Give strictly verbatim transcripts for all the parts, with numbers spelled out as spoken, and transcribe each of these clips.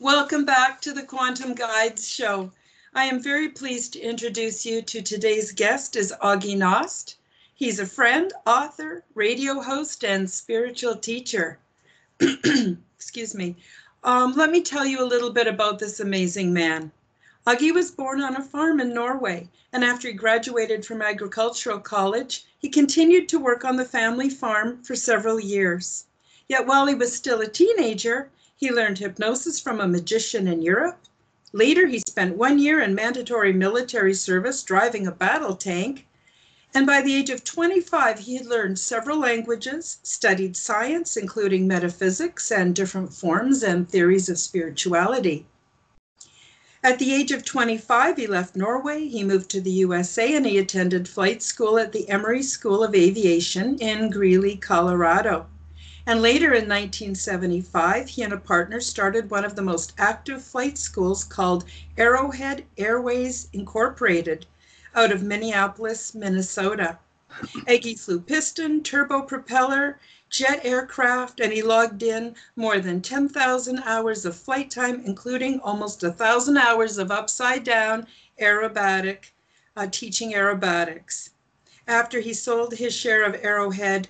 Welcome back to the Quantum Guides show. I am very pleased to introduce you to today's guest is Aage Nost. He's a friend, author, radio host, and spiritual teacher. Excuse me. Um, let me tell you a little bit about this amazing man. Aage was born on a farm in Norway, and after he graduated from agricultural college, he continued to work on the family farm for several years. Yet while he was still a teenager, he learned hypnosis from a magician in Europe. Later, he spent one year in mandatory military service driving a battle tank. And by the age of twenty-five, he had learned several languages, studied science, including metaphysics and different forms and theories of spirituality. At the age of twenty-five, he left Norway. He moved to the U S A and he attended flight school at the Emory School of Aviation in Greeley, Colorado. And later in nineteen seventy-five, he and a partner started one of the most active flight schools called Arrowhead Airways Incorporated out of Minneapolis, Minnesota. Aage flew piston, turbo propeller, jet aircraft, and he logged in more than ten thousand hours of flight time, including almost one thousand hours of upside-down aerobatic, uh, teaching aerobatics. After he sold his share of Arrowhead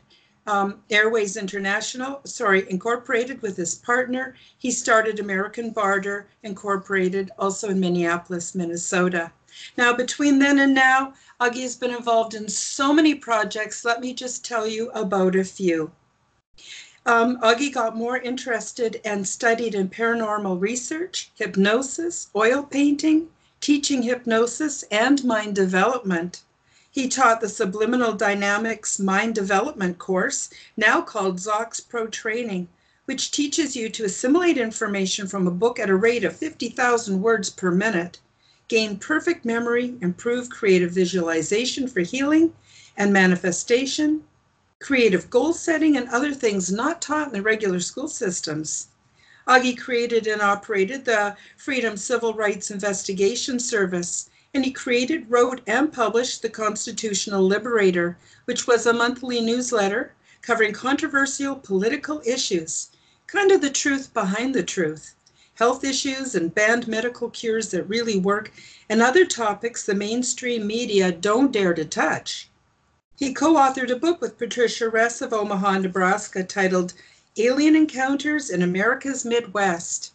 Um, Airways International, sorry, Incorporated with his partner, he started American Barter Incorporated, also in Minneapolis, Minnesota. Now, between then and now, Aage has been involved in so many projects. Let me just tell you about a few. Um, Aage got more interested and studied in paranormal research, hypnosis, oil painting, teaching hypnosis, and mind development. He taught the Subliminal Dynamics Mind Development course, now called Zox Pro Training, which teaches you to assimilate information from a book at a rate of fifty thousand words per minute, gain perfect memory, improve creative visualization for healing and manifestation, creative goal setting, and other things not taught in the regular school systems. Aage created and operated the Freedom Civil Rights Investigation Service, and he created, wrote, and published The Constitutional Liberator, which was a monthly newsletter covering controversial political issues, kind of the truth behind the truth, health issues and banned medical cures that really work, and other topics the mainstream media don't dare to touch. He co-authored a book with Patricia Reese of Omaha, Nebraska, titled Alien Encounters in America's Midwest.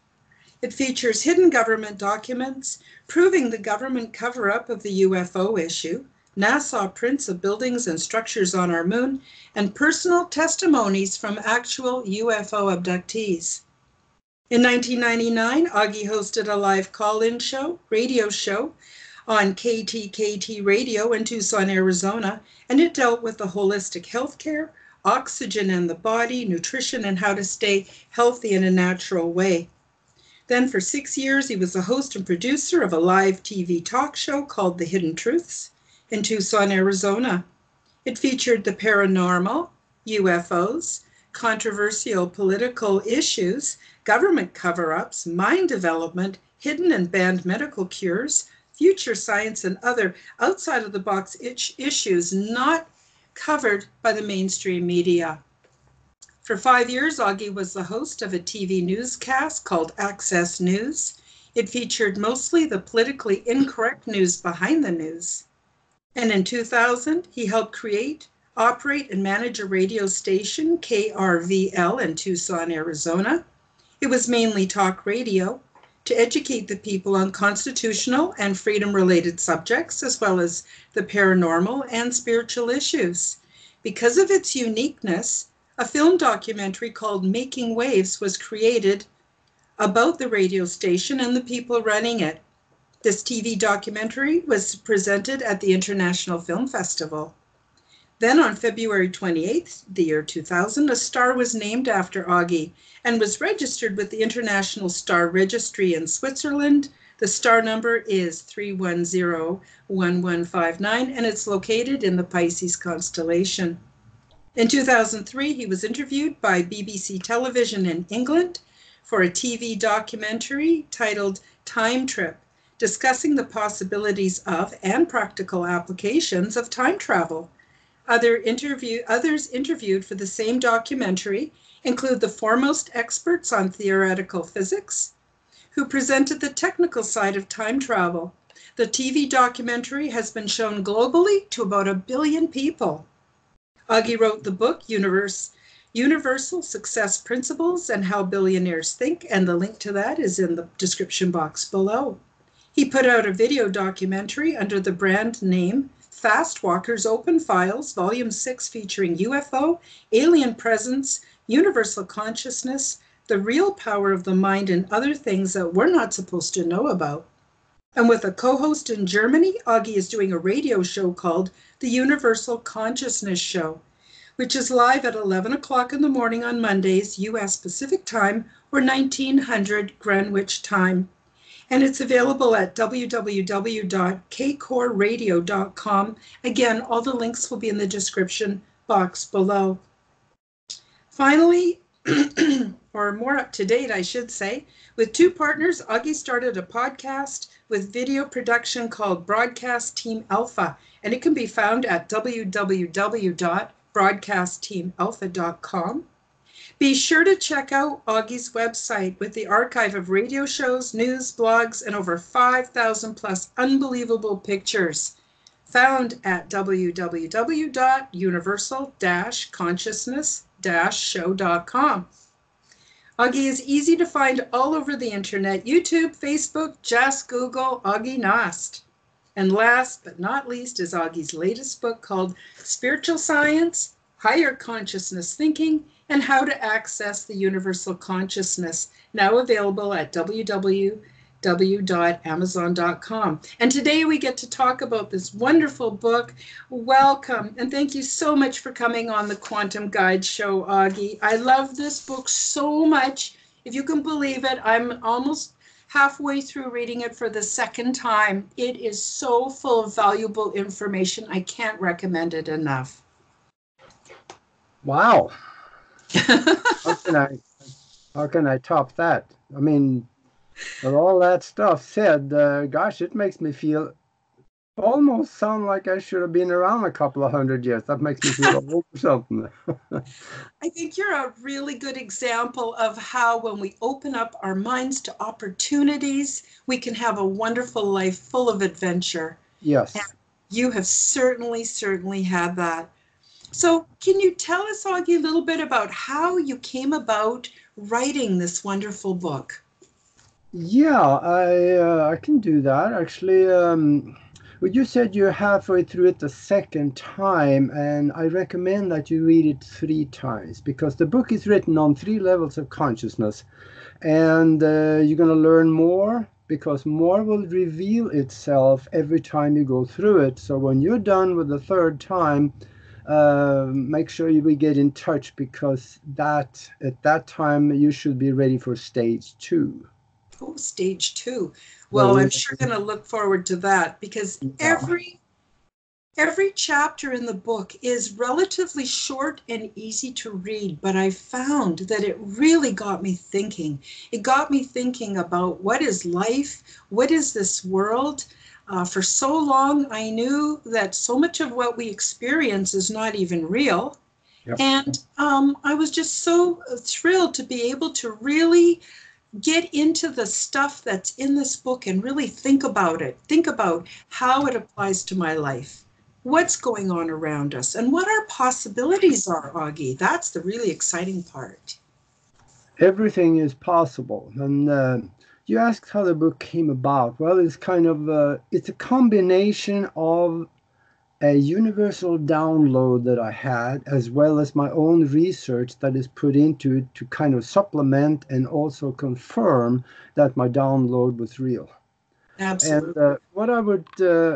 It features hidden government documents, proving the government cover-up of the U F O issue, NASA prints of buildings and structures on our moon, and personal testimonies from actual U F O abductees. In nineteen ninety-nine, Aage hosted a live call-in show, radio show, on K T K T radio in Tucson, Arizona, and it dealt with the holistic healthcare, oxygen and the body, nutrition, and how to stay healthy in a natural way. Then for six years, he was the host and producer of a live T V talk show called The Hidden Truths in Tucson, Arizona. It featured the paranormal, U F Os, controversial political issues, government cover-ups, mind development, hidden and banned medical cures, future science, and other outside-of-the-box issues not covered by the mainstream media. For five years, Aage was the host of a T V newscast called Access News. It featured mostly the politically incorrect news behind the news. And in two thousand, he helped create, operate, and manage a radio station, K R V L, in Tucson, Arizona. It was mainly talk radio to educate the people on constitutional and freedom-related subjects, as well as the paranormal and spiritual issues. Because of its uniqueness, a film documentary called Making Waves was created about the radio station and the people running it. This T V documentary was presented at the International Film Festival. Then on February twenty-eighth, the year two thousand, a star was named after Aage and was registered with the International Star Registry in Switzerland. The star number is three one zero one one five nine and it's located in the Pisces constellation. In two thousand three, he was interviewed by B B C Television in England for a T V documentary titled Time Trip, discussing the possibilities of and practical applications of time travel. Other interview, others interviewed for the same documentary include the foremost experts on theoretical physics, who presented the technical side of time travel. The T V documentary has been shown globally to about a billion people. Aage wrote the book Universe, Universal Success Principles and How Billionaires Think, and the link to that is in the description box below. He put out a video documentary under the brand name Fastwalkers Open Files, Volume six, featuring U F O, alien presence, universal consciousness, the real power of the mind, and other things that we're not supposed to know about. And with a co-host in Germany, Aage is doing a radio show called The Universal Consciousness Show, which is live at eleven o'clock in the morning on Mondays, U S Pacific Time, or nineteen hundred Greenwich Time. And it's available at w w w dot k core radio dot com. Again, all the links will be in the description box below. Finally, or more up to date, I should say, with two partners, Aage started a podcast with video production called Broadcast Team Alpha, and it can be found at w w w dot broadcast team alpha dot com. Be sure to check out Aage's website with the archive of radio shows, news, blogs, and over five thousand plus unbelievable pictures, found at w w w dot universal consciousness show dot com. Aage is easy to find all over the internet, YouTube, Facebook, just Google Aage Nost. And last but not least is Aage's latest book called Spiritual Science, Higher Consciousness Thinking and How to Access the Universal Consciousness, now available at w w w dot amazon dot com. And today we get to talk about this wonderful book. Welcome, and thank you so much for coming on the Quantum Guide Show, Aage. I love this book so much. If you can believe it, I'm almost halfway through reading it for the second time. It is so full of valuable information. I can't recommend it enough. Wow. How can I, how can I top that? I mean, with all that stuff said, uh, gosh, it makes me feel almost sound like I should have been around a couple of hundred years. That makes me feel old or something. I think you're a really good example of how when we open up our minds to opportunities, we can have a wonderful life full of adventure. Yes. And you have certainly, certainly had that. So can you tell us, Aage, a little bit about how you came about writing this wonderful book? Yeah, I, uh, I can do that. Actually, um, well, you said you're halfway through it the second time, and I recommend that you read it three times, because the book is written on three levels of consciousness, and uh, you're going to learn more, because more will reveal itself every time you go through it. So when you're done with the third time, Uh, make sure you we get in touch, because that at that time you should be ready for stage two. Oh, stage two. Well, well I'm sure going to look forward to that, because yeah. every every chapter in the book is relatively short and easy to read, but I found that it really got me thinking. It got me thinking about what is life, what is this world. Uh, for so long, I knew that so much of what we experience is not even real. Yep. And um, I was just so thrilled to be able to really get into the stuff that's in this book and really think about it. Think about how it applies to my life, what's going on around us, and what our possibilities are, Aage. That's the really exciting part. Everything is possible. And uh... you asked how the book came about. Well, it's kind of a, it's a combination of a universal download that I had, as well as my own research that is put into it to kind of supplement and also confirm that my download was real. Absolutely. And uh, what I would, uh,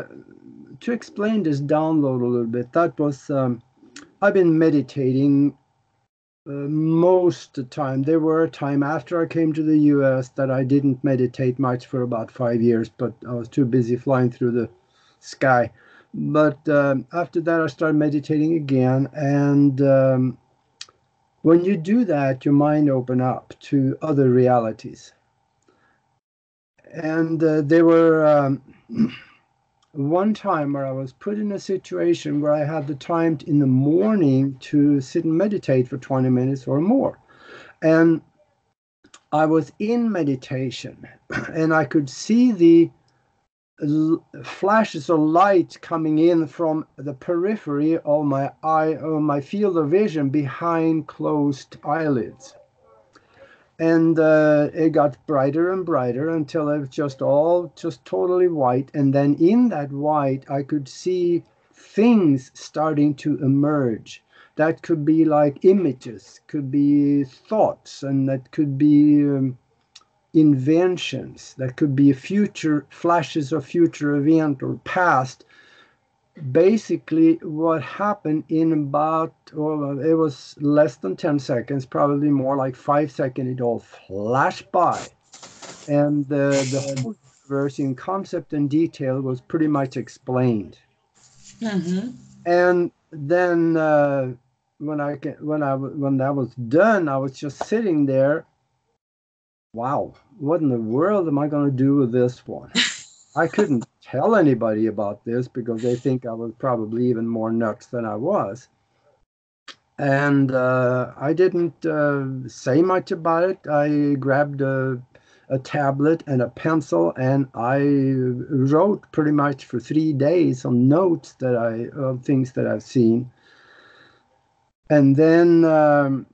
to explain this download a little bit, that was, um, I've been meditating Uh, most of the time. There were a time after I came to the U S that I didn't meditate much for about five years, but I was too busy flying through the sky. But um, after that, I started meditating again. And um, when you do that, your mind opens up to other realities. And uh, there were um, one time where I was put in a situation where I had the time in the morning to sit and meditate for twenty minutes or more. And I was in meditation and I could see the l flashes of light coming in from the periphery of my eye, or my field of vision behind closed eyelids. And uh, it got brighter and brighter until it was just all just totally white. And then in that white, I could see things starting to emerge. That could be like images, could be thoughts, and that could be um, inventions. That could be future flashes of future event or past. Basically, what happened in about, well, it was less than ten seconds, probably more like five seconds, it all flashed by. And uh, the whole universe in concept and detail was pretty much explained. Mm-hmm. And then uh, when I when I when that was done, I was just sitting there. Wow, what in the world am I going to do with this one? I couldn't tell anybody about this because they think I was probably even more nuts than I was. And uh, I didn't uh, say much about it. I grabbed a, a tablet and a pencil, and I wrote pretty much for three days on notes that I of things that I've seen. And then Um,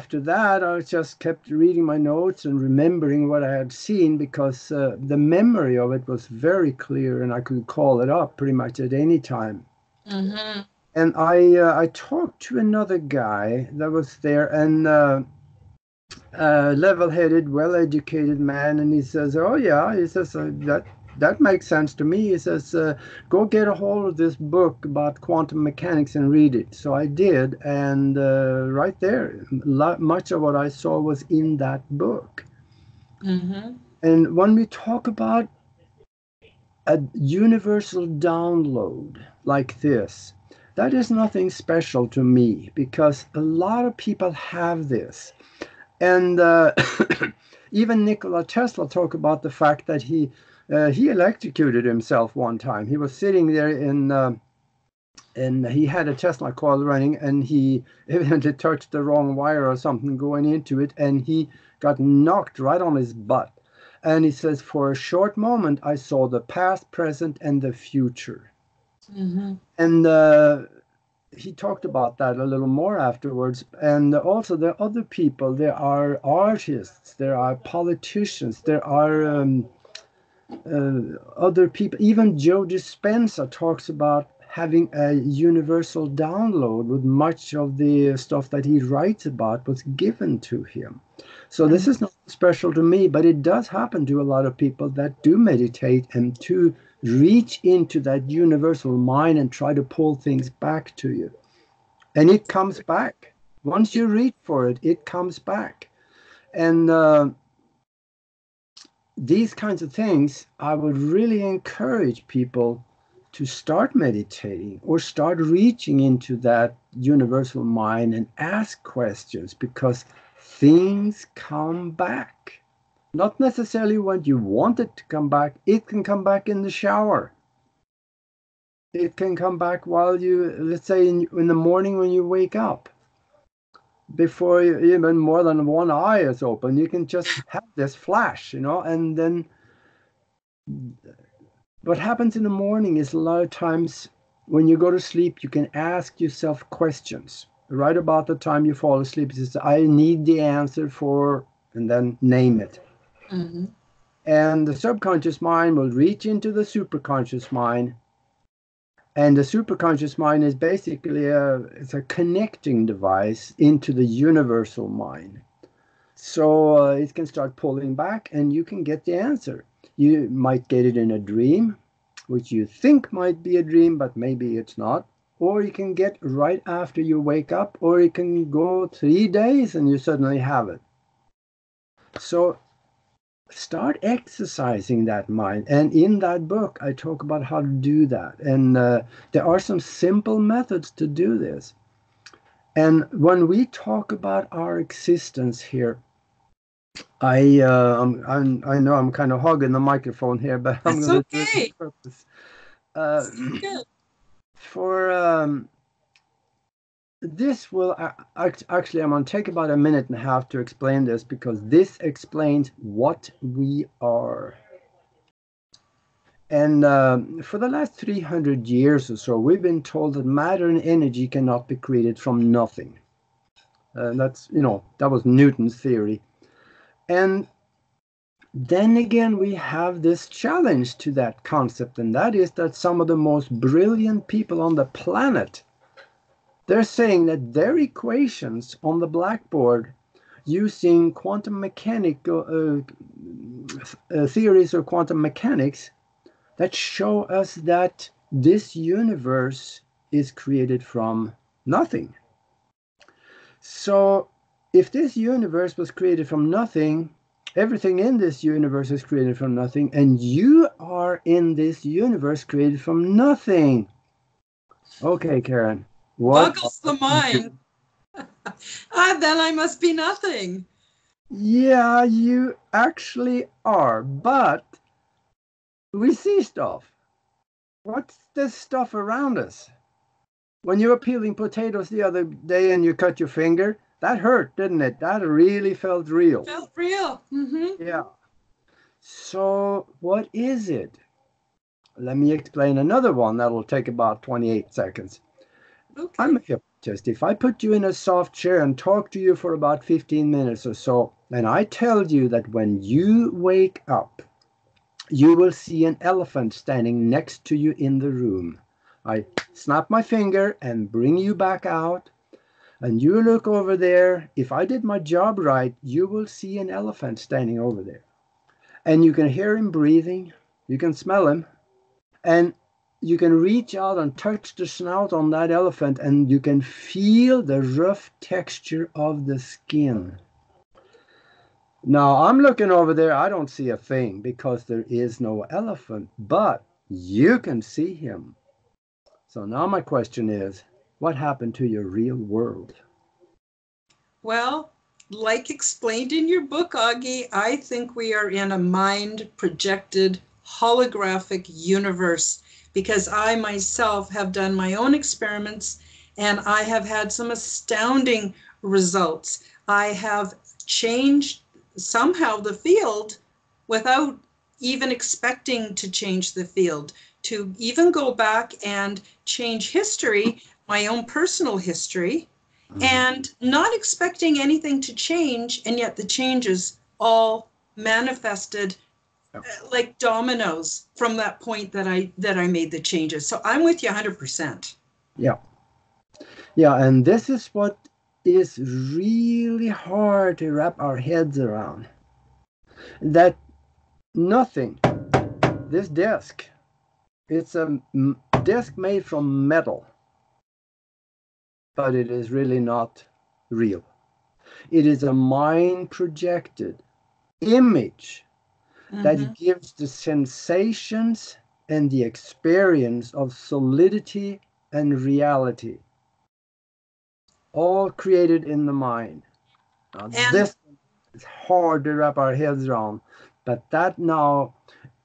After that, I just kept reading my notes and remembering what I had seen, because uh, the memory of it was very clear and I could call it up pretty much at any time. Mm-hmm. And I uh, I talked to another guy that was there, and uh, a level-headed, well-educated man, and he says, oh, yeah, he says, that, that makes sense to me. He says, uh, go get a hold of this book about quantum mechanics and read it. So I did, and uh, right there, much of what I saw was in that book. Mm-hmm. And when we talk about a universal download like this, that is nothing special to me, because a lot of people have this. And uh, even Nikola Tesla talked about the fact that he Uh, he electrocuted himself one time. He was sitting there in, uh, and he had a Tesla coil running, and he evidently touched the wrong wire or something going into it, and he got knocked right on his butt. And he says, for a short moment, I saw the past, present, and the future. Mm-hmm. And uh, he talked about that a little more afterwards. And also there are other people. There are artists. There are politicians. There are Um, Uh, other people, even Joe Dispenza talks about having a universal download, with much of the stuff that he writes about was given to him. So this is not special to me, but it does happen to a lot of people that do meditate and to reach into that universal mind and try to pull things back to you. And it comes back. Once you reach for it, it comes back. And uh, these kinds of things, I would really encourage people to start meditating or start reaching into that universal mind and ask questions, because things come back. Not necessarily when you want it to come back. It can come back in the shower. It can come back while you, let's say in, in the morning when you wake up. Before you, even more than one eye is open, you can just have this flash, you know. And then what happens in the morning is, a lot of times when you go to sleep, you can ask yourself questions. Right about the time you fall asleep, it says, I need the answer for, and then name it. Mm-hmm. And the subconscious mind will reach into the superconscious mind. And the superconscious mind is basically a, it's a connecting device into the universal mind. So uh, it can start pulling back and you can get the answer. You might get it in a dream, which you think might be a dream, but maybe it's not. Or you can get right after you wake up, or you can go three days and you suddenly have it. So start exercising that mind, and in that book I talk about how to do that, and uh, there are some simple methods to do this. And when we talk about our existence here, I uh, I'm, I'm, I know I'm kind of hogging the microphone here, but I'm going to do it on purpose. Uh, for um, this will act, actually, I'm going to take about a minute and a half to explain this, because this explains what we are. And uh, for the last three hundred years or so, we've been told that matter and energy cannot be created from nothing. Uh, that's, you know, that was Newton's theory. And then again, we have this challenge to that concept, and that is that some of the most brilliant people on the planet, they're saying that their equations on the blackboard using quantum mechanical uh, uh, theories or quantum mechanics that show us that this universe is created from nothing. So if this universe was created from nothing, everything in this universe is created from nothing, and you are in this universe created from nothing. Okay, Karen. What? Boggles the mind. Ah, then I must be nothing. Yeah, you actually are, but we see stuff. What's this stuff around us? When you were peeling potatoes the other day and you cut your finger, that hurt, didn't it? That really felt real. Felt real. Mm-hmm. Yeah. So what is it? Let me explain another one that'll take about twenty-eight seconds. Okay. I'm a hypnotist. If I put you in a soft chair and talk to you for about fifteen minutes or so, and I tell you that when you wake up, you will see an elephant standing next to you in the room. I snap my finger and bring you back out, and you look over there. If I did my job right, you will see an elephant standing over there. And you can hear him breathing. You can smell him. And you can reach out and touch the snout on that elephant, and you can feel the rough texture of the skin. Now, I'm looking over there. I don't see a thing because there is no elephant, but you can see him. So now my question is, what happened to your real world? Well, like explained in your book, Aage, I think we are in a mind-projected holographic universe, because I myself have done my own experiments and I have had some astounding results. I have changed somehow the field without even expecting to change the field, to even go back and change history, my own personal history, mm-hmm. and not expecting anything to change, and yet the changes all manifested like dominoes from that point that I that I made the changes. So I'm with you one hundred percent. Yeah. Yeah, and this is what is really hard to wrap our heads around. That nothing, this desk, it's a desk made from metal, but it is really not real. It is a mind-projected image Mm-hmm. that gives the sensations and the experience of solidity and reality, all created in the mind. Now, this is hard to wrap our heads around, but that now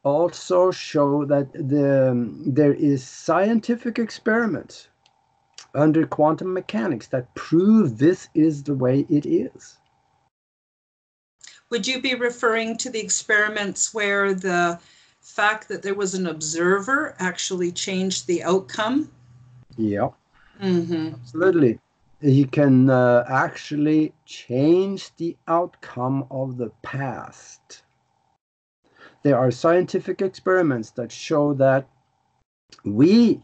also shows that the, there is scientific experiments under quantum mechanics that prove this is the way it is. Would you be referring to the experiments where the fact that there was an observer actually changed the outcome? Yeah, mm-hmm. absolutely. He can uh, actually change the outcome of the past. There are scientific experiments that show that we,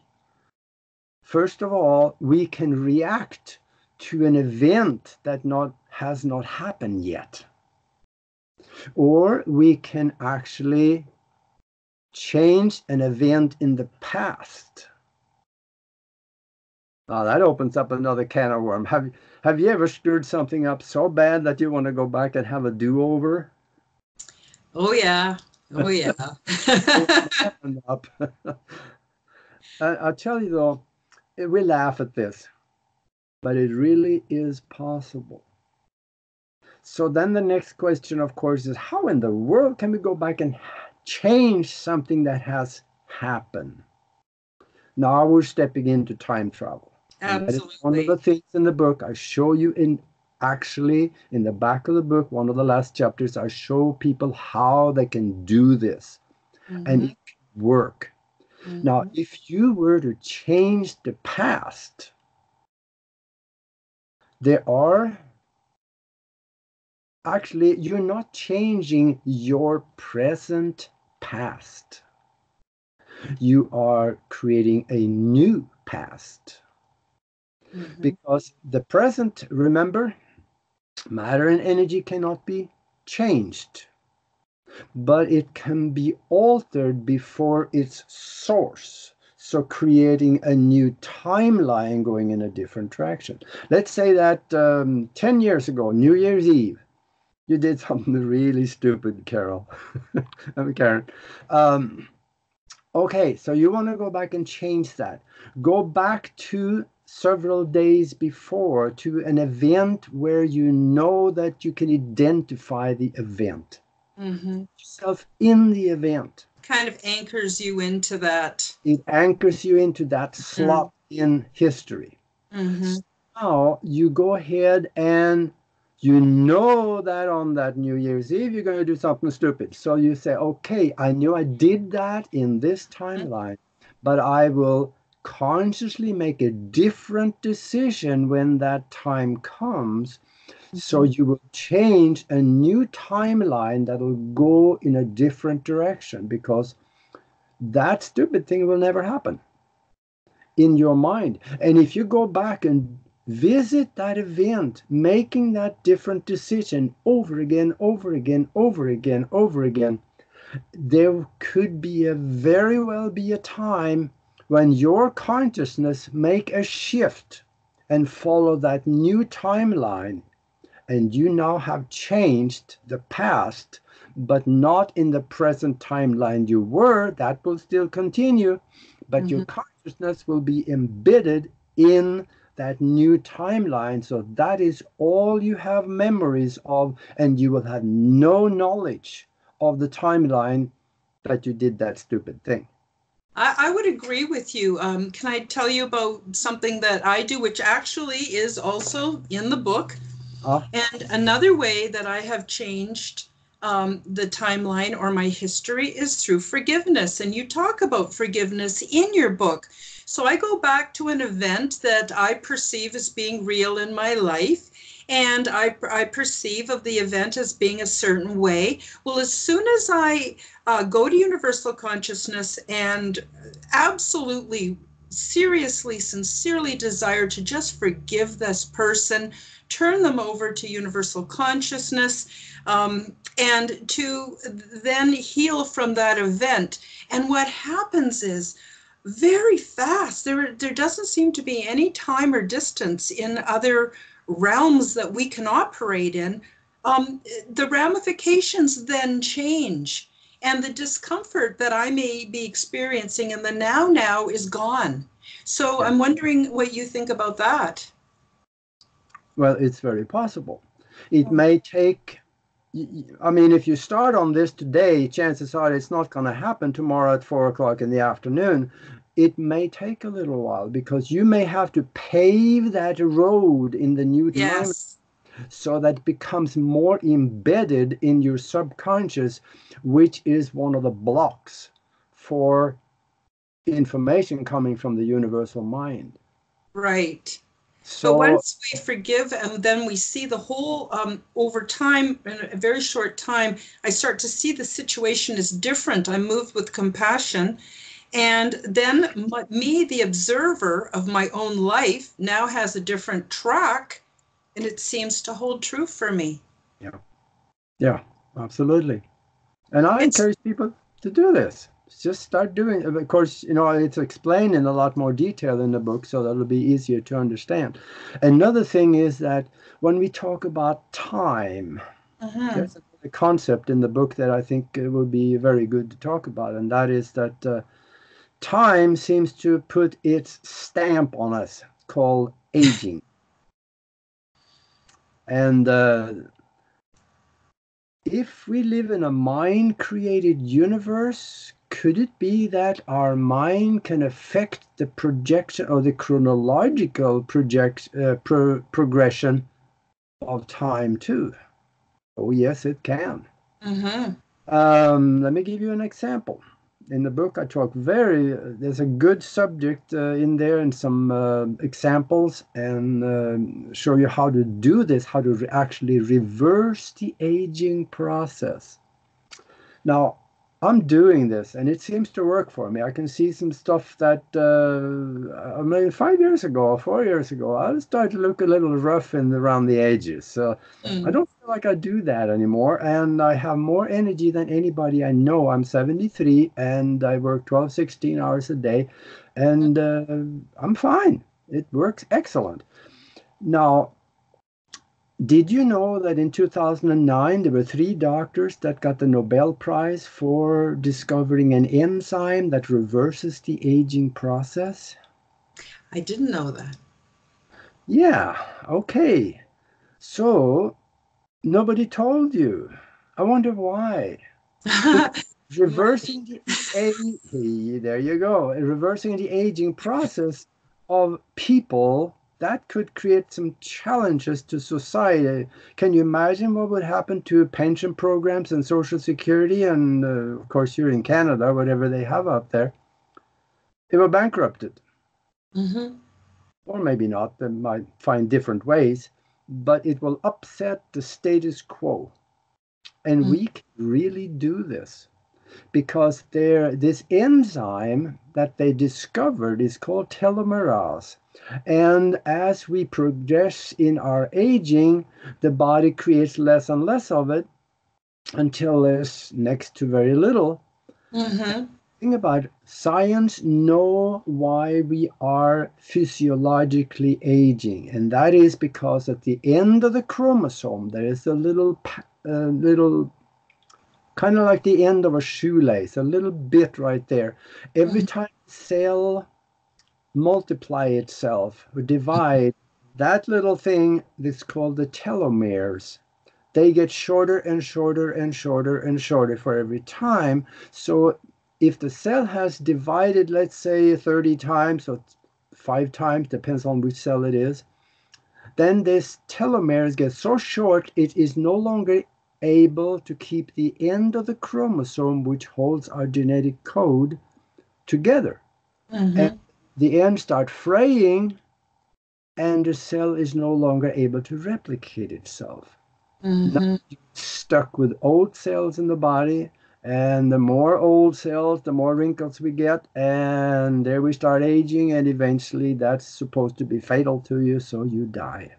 first of all, we can react to an event that not, has not happened yet. Or we can actually change an event in the past. Now that opens up another can of worms. Have, have you ever screwed something up so bad that you want to go back and have a do-over? Oh, yeah. Oh, yeah. I'll tell you, though, we laugh at this, but it really is possible. So then the next question, of course, is how in the world can we go back and change something that has happened? Now we're stepping into time travel. Absolutely. That is one of the things in the book I show you in. Actually, in the back of the book, one of the last chapters, I show people how they can do this, mm-hmm. and it can work. Mm-hmm. Now, if you were to change the past, there are actually, you're not changing your present past. You are creating a new past. Mm-hmm. Because the present, remember, matter and energy cannot be changed, but it can be altered before its source. So creating a new timeline going in a different direction. Let's say that um, ten years ago, New Year's Eve, you did something really stupid, Carol. I'm Karen. Um, okay, so you want to go back and change that. Go back to several days before, to an event where you know that you can identify the event, mm-hmm. yourself in the event. Kind of anchors you into that. It anchors you into that slot mm-hmm. in history. Mm-hmm. So now you go ahead and you know that on that New Year's Eve you're going to do something stupid. So you say, okay, I knew I did that in this timeline, mm-hmm. but I will consciously make a different decision when that time comes. Mm-hmm. So you will change a new timeline that will go in a different direction, because that stupid thing will never happen in your mind. And if you go back and visit that event, making that different decision over again, over again, over again, over again, there could be a very well be a time when your consciousness make a shift and follow that new timeline, and you now have changed the past, but not in the present timeline you were, that will still continue, but mm-hmm. your consciousness will be embedded in that new timeline. So that is all you have memories of, and you will have no knowledge of the timeline that you did that stupid thing. I would agree with you. Um, can I tell you about something that I do, which actually is also in the book? Uh, and another way that I have changed um, the timeline or my history is through forgiveness. And you talk about forgiveness in your book. So I go back to an event that I perceive as being real in my life. And I, I perceive of the event as being a certain way. Well, as soon as I uh, go to Universal Consciousness and absolutely, seriously, sincerely desire to just forgive this person, turn them over to Universal Consciousness, um, and to then heal from that event. And what happens is, very fast, there, there doesn't seem to be any time or distance in other realms that we can operate in, um, the ramifications then change, and the discomfort that I may be experiencing in the now now is gone. So yeah. I'm wondering what you think about that. Well, it's very possible. It may take, I mean, if you start on this today, chances are it's not going to happen tomorrow at four o'clock in the afternoon. It may take a little while, because you may have to pave that road in the new yes. time, so that it becomes more embedded in your subconscious, which is one of the blocks for information coming from the universal mind. Right. So but once we forgive and then we see the whole, um, over time, in a very short time, I start to see the situation is different. I'm moved with compassion. And then me, the observer of my own life, now has a different track, and it seems to hold true for me. Yeah, yeah, absolutely. And I it's, encourage people to do this. Just start doing it. Of course, you know, it's explained in a lot more detail in the book, so that'll be easier to understand. Another thing is that when we talk about time, uh-huh. there's a concept in the book that I think will be very good to talk about, and that is that uh, time seems to put its stamp on us, called aging. And uh, if we live in a mind-created universe could it be that our mind can affect the projection or the chronological project, uh, pro progression of time too? Oh, yes, it can. Mm-hmm. Um, let me give you an example. In the book, I talk very, uh, there's a good subject uh, in there and some uh, examples and uh, show you how to do this, how to re actually reverse the aging process. Now, I'm doing this and it seems to work for me. I can see some stuff that, uh, I mean, five years ago or four years ago, I started to look a little rough in around the ages. So mm. I don't like I do that anymore, and I have more energy than anybody I know. I'm seventy-three and I work twelve, sixteen hours a day, and uh, I'm fine. It works excellent. Now, did you know that in two thousand nine there were three doctors that got the Nobel Prize for discovering an enzyme that reverses the aging process? I didn't know that. Yeah, okay. So nobody told you. I wonder why. Reversing the aging, there you go. Reversing the aging process of people, that could create some challenges to society. Can you imagine what would happen to pension programs and Social Security? And uh, of course, you're in Canada, whatever they have up there. They were bankrupted. Mm-hmm. Or maybe not. They might find different ways. But it will upset the status quo. And mm. we can really do this because there, this enzyme that they discovered is called telomerase. And as we progress in our aging, the body creates less and less of it until there's next to very little. Mm-hmm. Think about it. Science know why we are physiologically aging, and that is because at the end of the chromosome there is a little, uh, little, kind of like the end of a shoelace, a little bit right there. Every time the cell multiply itself or divide, that little thing that's called the telomeres. They get shorter and shorter and shorter and shorter for every time. So if the cell has divided, let's say thirty times or five times, depends on which cell it is, then this telomeres gets so short it is no longer able to keep the end of the chromosome, which holds our genetic code, together. Mm-hmm. And the ends start fraying, and the cell is no longer able to replicate itself. Mm-hmm. Now you're stuck with old cells in the body. And the more old cells, the more wrinkles we get, and there we start aging, and eventually that's supposed to be fatal to you, so you die.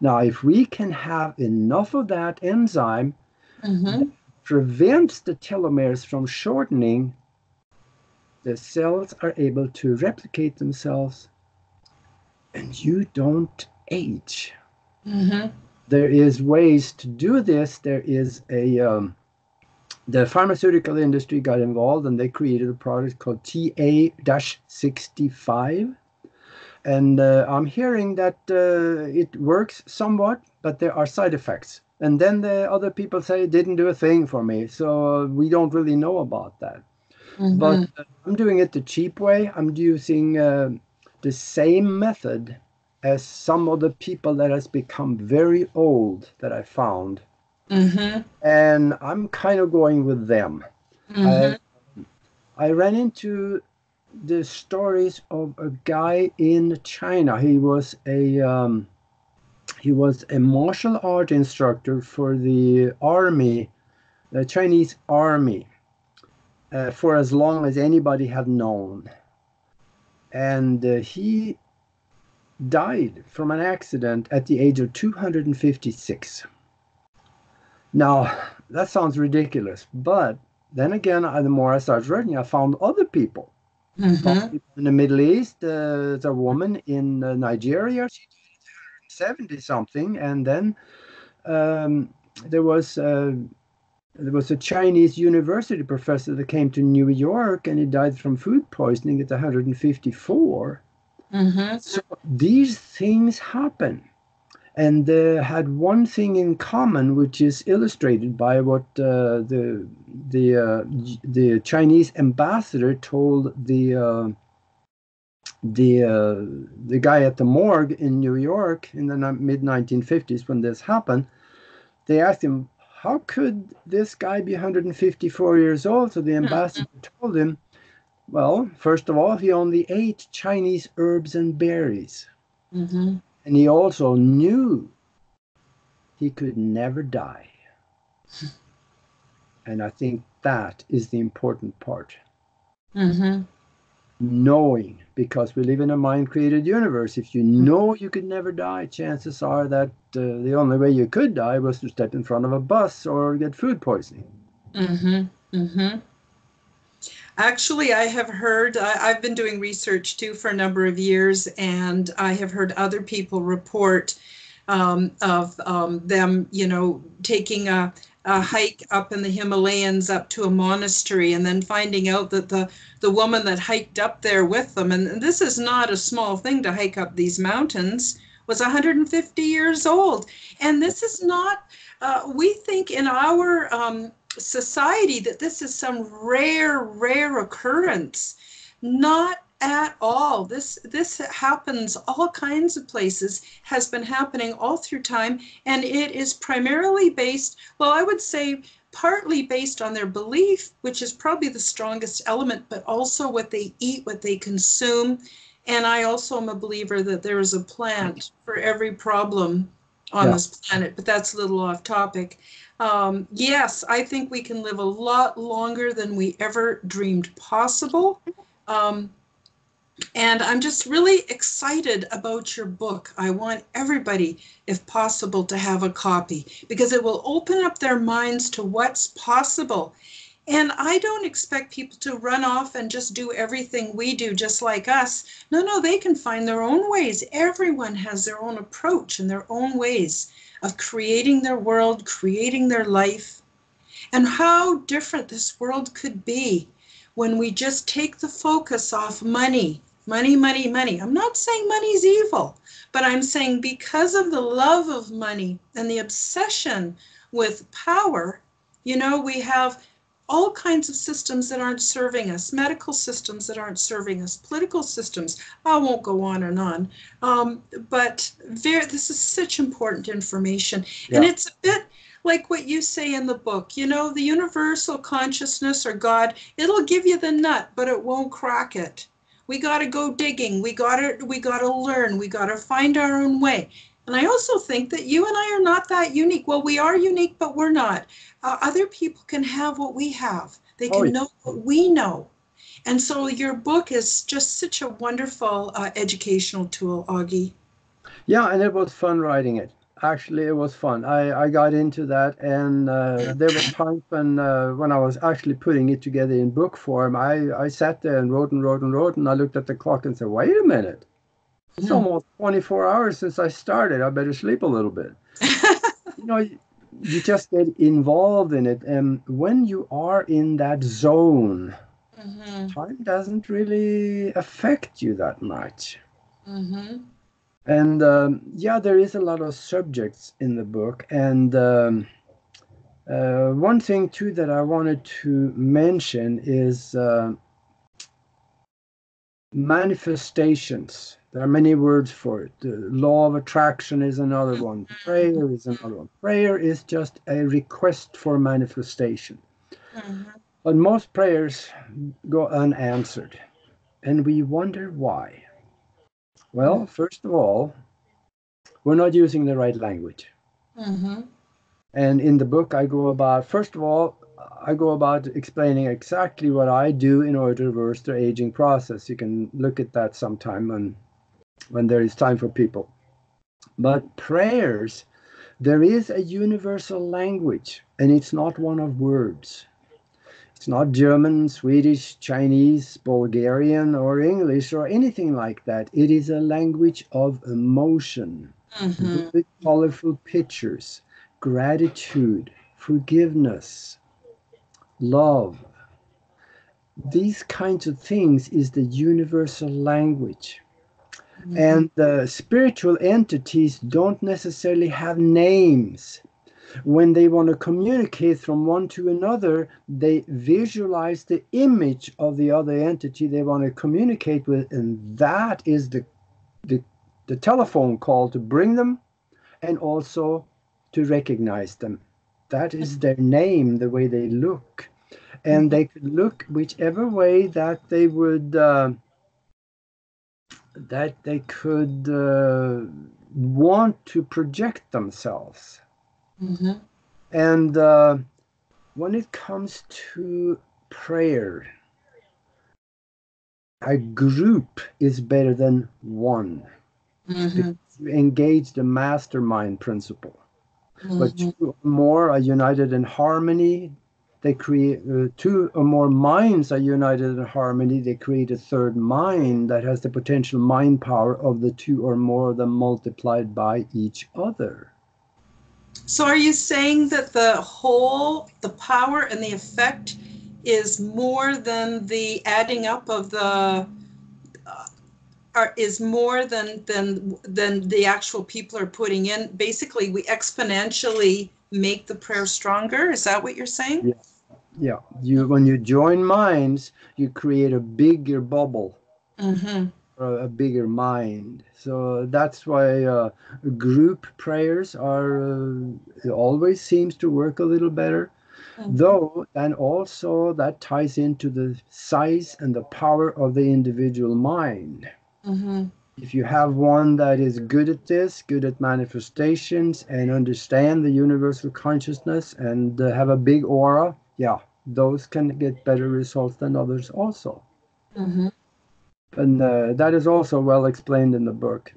Now, if we can have enough of that enzyme mm-hmm. that prevents the telomeres from shortening, the cells are able to replicate themselves, and you don't age. Mm-hmm. There is ways to do this. There is a... Um, The pharmaceutical industry got involved and they created a product called T A sixty-five. And uh, I'm hearing that uh, it works somewhat, but there are side effects. And then the other people say it didn't do a thing for me. So uh, we don't really know about that. Mm-hmm. But uh, I'm doing it the cheap way. I'm using uh, the same method as some of the people that has become very old that I found. Mm-hmm. And I'm kind of going with them. Mm-hmm. I, I ran into the stories of a guy in China. He was a um, he was a martial art instructor for the army, the Chinese army, uh, for as long as anybody had known. And uh, he died from an accident at the age of two hundred fifty-six. Now, that sounds ridiculous, but then again, I, the more I started reading, I found other people. Mm-hmm. I found people in the Middle East, uh, there's a woman in uh, Nigeria, she died at seventy something, and then um, there was uh, there was a Chinese university professor that came to New York, and he died from food poisoning at one hundred fifty-four. Mm-hmm. So these things happen. And they had one thing in common, which is illustrated by what uh, the the uh, the Chinese ambassador told the uh, the uh, the guy at the morgue in New York in the mid nineteen fifties when this happened. They asked him, how could this guy be one hundred fifty-four years old? So the ambassador told him, well, first of all, he only ate Chinese herbs and berries. Mm-hmm. And he also knew he could never die. And I think that is the important part. Mm-hmm. Knowing, because we live in a mind-created universe. If you know you could never die, chances are that uh, the only way you could die was to step in front of a bus or get food poisoning. Mm-hmm. Mm-hmm. Actually, I have heard, I, I've been doing research too for a number of years, and I have heard other people report um, of um, them, you know, taking a, a hike up in the Himalayas up to a monastery, and then finding out that the, the woman that hiked up there with them, and this is not a small thing to hike up these mountains, was one hundred fifty years old. And this is not, uh, we think in our um, society that this is some rare, rare occurrence. Not at all. This this happens all kinds of places, has been happening all through time, and it is primarily based, well, I would say partly based on their belief, which is probably the strongest element, but also what they eat, what they consume. And I also am a believer that there is a plant for every problem on yeah. this planet, but that's a little off topic. Um, yes, I think we can live a lot longer than we ever dreamed possible. Um, and I'm just really excited about your book. I want everybody, if possible, to have a copy, because it will open up their minds to what's possible. And I don't expect people to run off and just do everything we do, just like us. No, no, they can find their own ways. Everyone has their own approach and their own ways of creating their world, creating their life, and how different this world could be when we just take the focus off money, money, money, money. I'm not saying money's evil, but I'm saying because of the love of money and the obsession with power, you know, we have all kinds of systems that aren't serving us, medical systems that aren't serving us, political systems. I won't go on and on, um, but there, this is such important information. Yeah. And it's a bit like what you say in the book, you know, the universal consciousness or God, it'll give you the nut, but it won't crack it. We got to go digging. We got to, we got to learn. We got to find our own way. And I also think that you and I are not that unique. Well, we are unique, but we're not. Uh, other people can have what we have. They can oh, yeah. know what we know. And so your book is just such a wonderful uh, educational tool, Aage. Yeah, and it was fun writing it. Actually, it was fun. I, I got into that, and uh, there were times when, uh, when I was actually putting it together in book form, I, I sat there and wrote and wrote and wrote, and I looked at the clock and said, wait a minute. It's mm. almost twenty-four hours since I started. I better sleep a little bit. You know, you just get involved in it. And when you are in that zone, mm-hmm. time doesn't really affect you that much. Mm-hmm. And um, yeah, there is a lot of subjects in the book. And um, uh, one thing, too, that I wanted to mention is uh, manifestations. There are many words for it. The law of attraction is another one. Prayer is another one. Prayer is just a request for manifestation. Mm-hmm. But most prayers go unanswered. And we wonder why. Well, first of all, we're not using the right language. Mm-hmm. And in the book, I go about, first of all, I go about explaining exactly what I do in order to reverse the aging process. You can look at that sometime on when there is time for people. But prayers, there is a universal language, and it's not one of words. It's not German, Swedish, Chinese, Bulgarian, or English, or anything like that. It is a language of emotion, mm-hmm. with colorful pictures, gratitude, forgiveness, love. These kinds of things is the universal language. Mm-hmm. And uh, spiritual entities don't necessarily have names. When they want to communicate from one to another, they visualize the image of the other entity they want to communicate with, and that is the the, the telephone call to bring them and also to recognize them. That is their name, the way they look. And they could look whichever way that they would, uh, that they could uh, want to project themselves. Mm-hmm. And uh, when it comes to prayer, a group is better than one. Mm-hmm. Because you engage the mastermind principle. Mm-hmm. But two or more are united in harmony. They create uh, two or more minds are united in harmony. They create a third mind that has the potential mind power of the two or more of them multiplied by each other. So are you saying that the whole, the power and the effect is more than the adding up of the, uh, are, is more than, than, than the actual people are putting in? Basically, we exponentially make the prayer stronger. Is that what you're saying? Yeah. Yeah. You, when you join minds, you create a bigger bubble. Mm-hmm. A bigger mind. So that's why uh, group prayers are uh, always seems to work a little better. Mm-hmm. Though, and also that ties into the size and the power of the individual mind. Mm-hmm. If you have one that is good at this, good at manifestations, and understand the universal consciousness and uh, have a big aura, yeah, those can get better results than others also. Mm-hmm. And uh, that is also well explained in the book.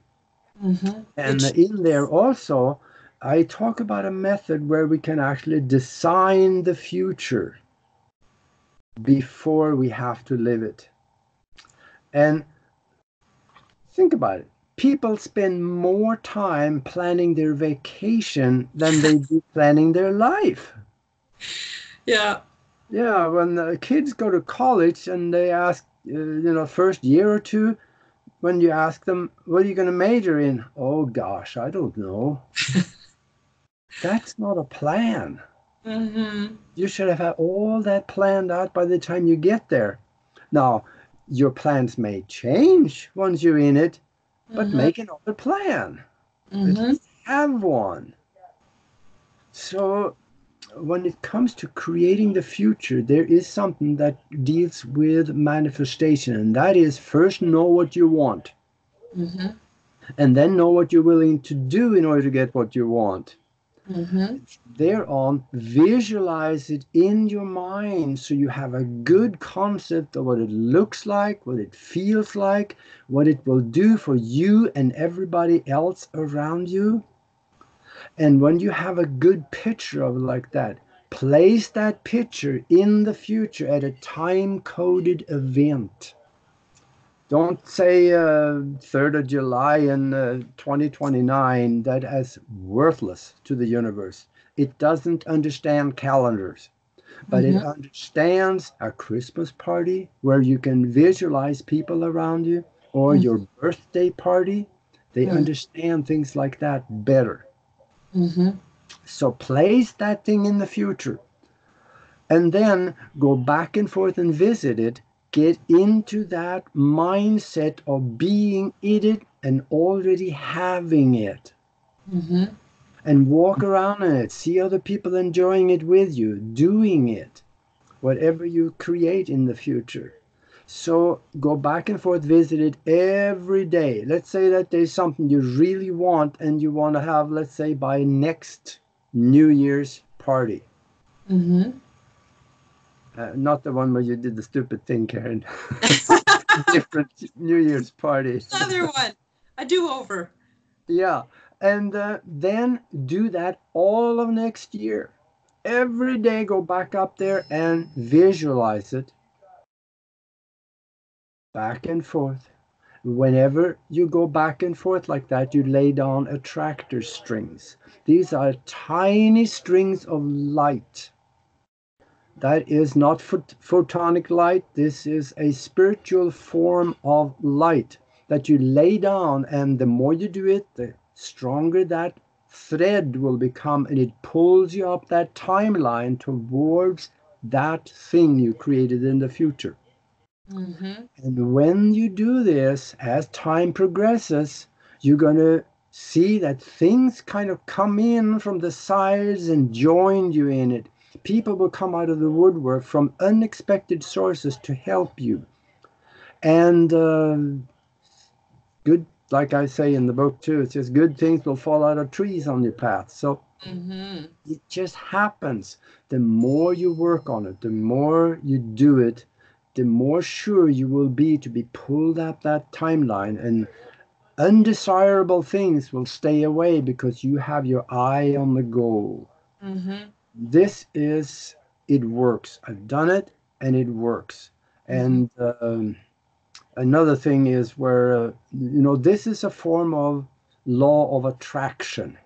Mm-hmm. And uh, in there also, I talk about a method where we can actually design the future before we have to live it. And think about it. People spend more time planning their vacation than they do planning their life. Yeah. Yeah, when the kids go to college and they ask, you know, first year or two, when you ask them, what are you going to major in? Oh, gosh, I don't know. That's not a plan. Mm-hmm. You should have had all that planned out by the time you get there. Now, your plans may change once you're in it, but mm-hmm. make another plan. Mm-hmm. Have one. So when it comes to creating the future, there is something that deals with manifestation, and that is first know what you want, mm-hmm. and then know what you're willing to do in order to get what you want. Mm-hmm. Thereon, visualize it in your mind so you have a good concept of what it looks like, what it feels like, what it will do for you and everybody else around you. And when you have a good picture of it like that, place that picture in the future at a time-coded event. Don't say uh, third of July in uh, twenty twenty-nine, that is worthless to the universe. It doesn't understand calendars, but mm-hmm. it understands a Christmas party where you can visualize people around you, or mm-hmm. your birthday party. They mm-hmm. understand things like that better. Mm-hmm. So place that thing in the future and then go back and forth and visit it. Get into that mindset of being in it and already having it. Mm-hmm. And walk around in it. See other people enjoying it with you, doing it, whatever you create in the future. So go back and forth, visit it every day. Let's say that there's something you really want and you want to have, let's say, by next New Year's party. Mm-hmm. Uh, not the one where you did the stupid thing, Karen. Different New Year's party. Another one. A do-over. Yeah. And uh, then do that all of next year. Every day go back up there and visualize it. Back and forth. Whenever you go back and forth like that, you lay down attractor strings. These are tiny strings of light. That is not phot photonic light. This is a spiritual form of light. that you lay down, and the more you do it, the stronger that thread will become, and it pulls you up that timeline towards that thing you created in the future. Mm-hmm. And when you do this, as time progresses, you're going to see that things kind of come in from the sides and join you in it. People will come out of the woodwork from unexpected sources to help you. And uh, good, like I say in the book too, it's just good things will fall out of trees on your path. So mm-hmm. it just happens. The more you work on it, the more you do it, the more sure you will be to be pulled up that timeline, and undesirable things will stay away because you have your eye on the goal. Mm-hmm. This is, it works. I've done it and it works. And um, another thing is where, uh, you know, this is a form of law of attraction.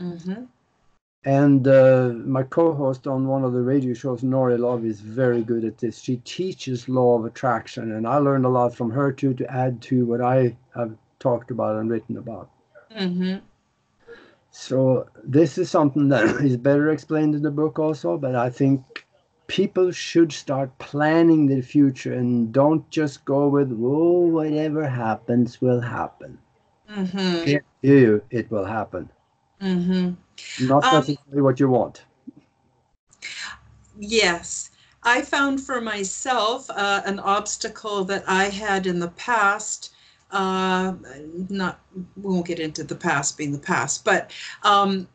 Mm-hmm. And uh, my co-host on one of the radio shows, Nori Love, is very good at this. She teaches law of attraction, and I learned a lot from her too, to add to what I have talked about and written about. Mm-hmm. So this is something that is better explained in the book also, but I think people should start planning their future and don't just go with, oh, whatever happens will happen. Mm-hmm. If you, it will happen. Mm-hmm. Not necessarily um, what you want. Yes. I found for myself uh, an obstacle that I had in the past. Uh, not, we won't get into the past being the past, but um,